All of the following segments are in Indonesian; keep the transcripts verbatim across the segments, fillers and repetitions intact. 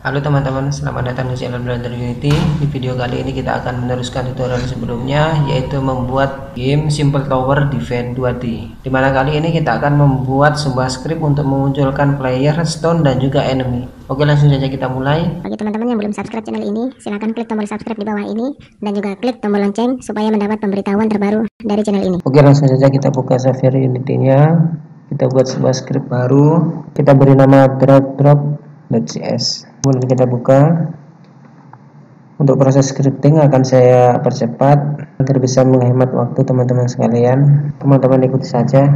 Halo teman-teman, selamat datang di channel Blender Unity. Di video kali ini kita akan meneruskan tutorial sebelumnya, yaitu membuat game Simple Tower Defense dua D. Dimana kali ini kita akan membuat sebuah script untuk memunculkan player, stone, dan juga enemy. Oke, langsung saja kita mulai. Bagi teman-teman yang belum subscribe channel ini, silahkan klik tombol subscribe di bawah ini dan juga klik tombol lonceng supaya mendapat pemberitahuan terbaru dari channel ini. Oke, langsung saja kita buka server Unity-nya. Kita buat sebuah script baru. Kita beri nama drag drop.cs. Kemudian kita buka. Untuk proses scripting akan saya percepat agar bisa menghemat waktu teman-teman sekalian. Teman-teman ikuti saja.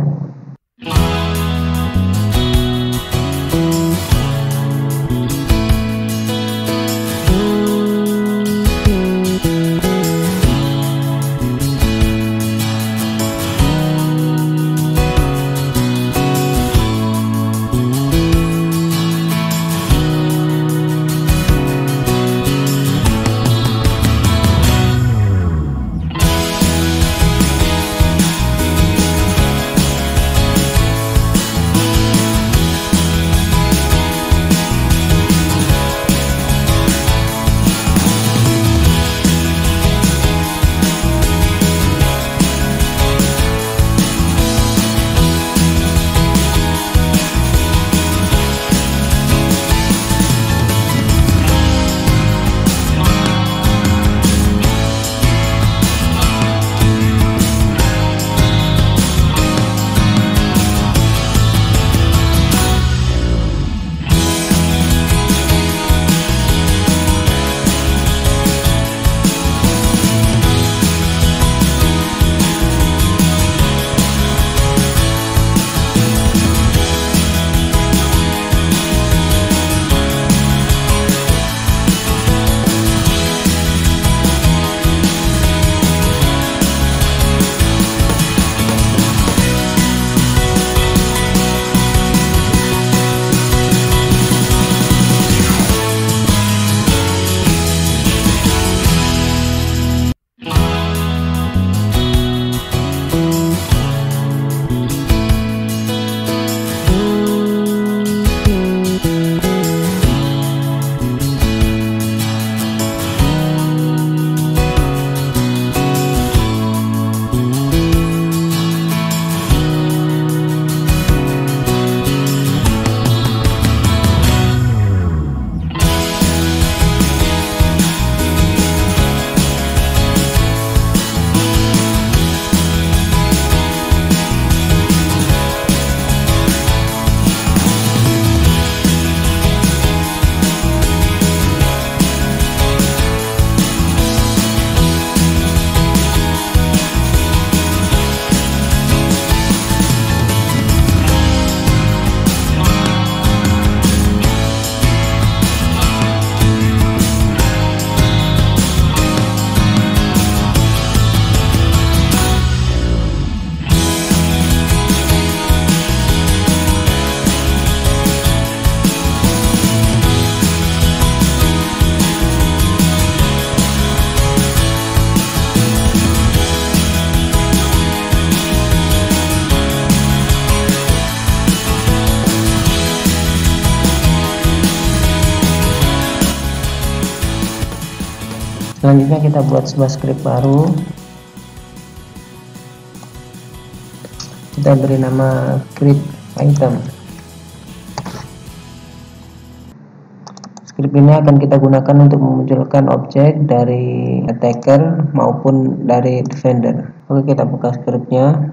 Selanjutnya kita buat sebuah script baru. Kita beri nama script item. Script ini akan kita gunakan untuk memunculkan objek dari attacker maupun dari defender. Oke, kita buka scriptnya.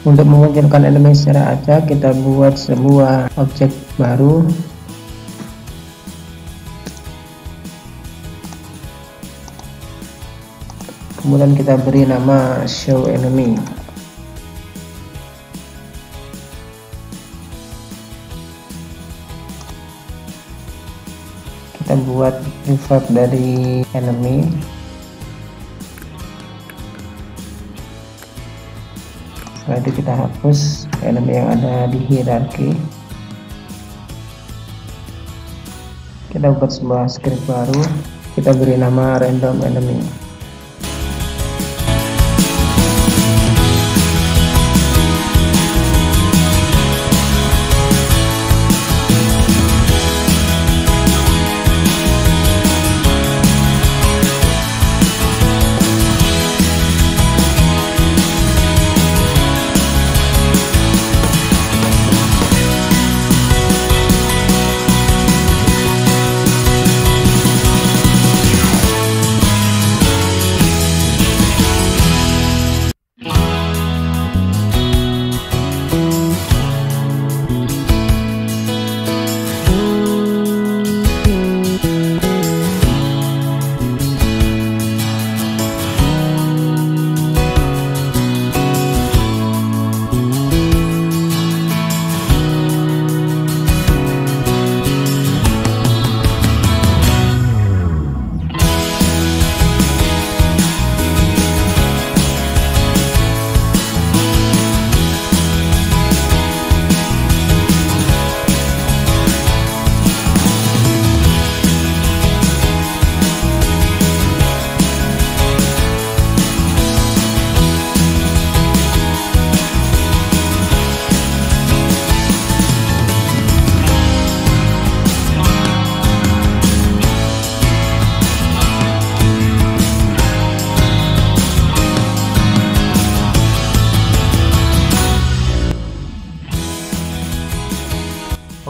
Untuk memungkinkan elemen secara acak, kita buat sebuah objek baru. Kemudian kita beri nama show enemy. Kita buat prefab dari enemy. Setelah itu kita hapus enemy yang ada di hierarki. Kita buat sebuah script baru. Kita beri nama random enemy.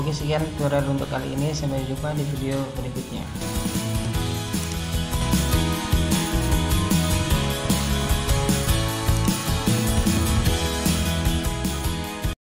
Oke, sekian tutorial untuk kali ini. Sampai jumpa di video berikutnya.